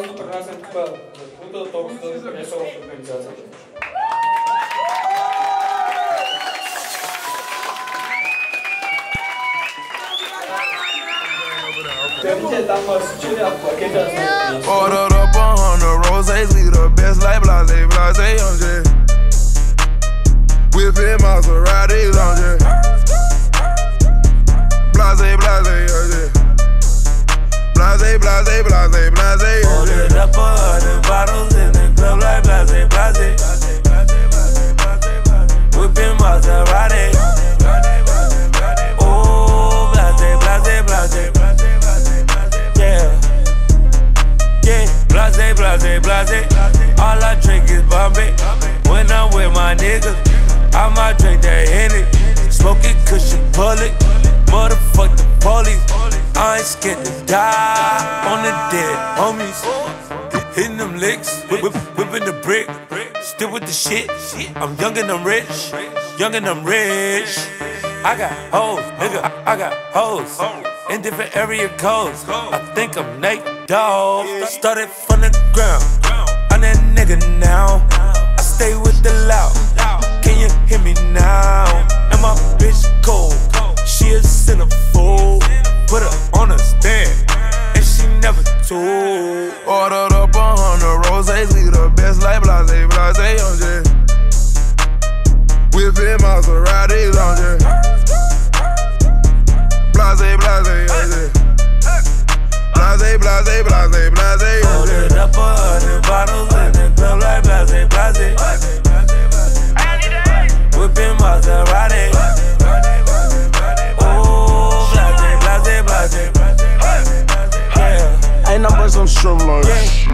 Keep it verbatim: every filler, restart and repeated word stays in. Пожалуйста, принасят кута толкова несова организация. Ordered up a hundred roses, we the best like blase, blase, young J. Whipping Maserati, long J. Blase, blase, young J. Blase, blase, blase, blase, young J. Ordered up a hundred bottles in the club like blase, blase. Whipping Maserati. Oh, blase, blase, blase, blase. Blase, blase, blase. All I drink is Bombay. When I'm with my niggas, I might drink that Henny. Smoke it cause you pull it. Motherfuck the police. I ain't scared to die on the dead homies. Hitting them licks, whip, whipping the brick. Still with the shit. I'm young and I'm rich. Young and I'm rich. I got hoes, nigga. I got hoes in different area codes. I think I'm naked. Dog, started from the ground. I'm that nigga now. I stay with the loud. Can you hear me now? And my bitch cold. She a centerfold. Put her on a stand, and she never told. Ordered up a hundred roses, we the best like blase, blase, young J. Whipping Maserati, long J. Blase, blase, young J. Blase, blase, blase, blase. Ordered up a hundred bottles in the club like blase, blase. Whipping Maserati. Oh, blase, blase, blase. Yeah. Ain't nothing but some shrimp, like.